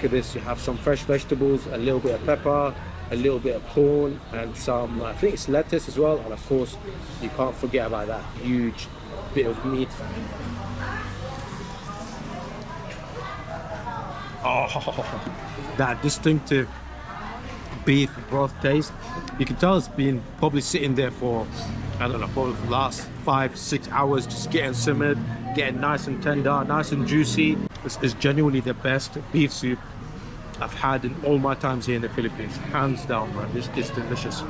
look at this, you have some fresh vegetables, a little bit of pepper, a little bit of corn, and some, I think it's lettuce as well, and of course you can't forget about that huge bit of meat. Oh, that distinctive beef broth taste. You can tell it's been probably sitting there for, I don't know, probably for the last 5-6 hours, just getting simmered, getting nice and tender, nice and juicy. This is genuinely the best beef soup I've had in all my times here in the Philippines, hands down, man. This is delicious.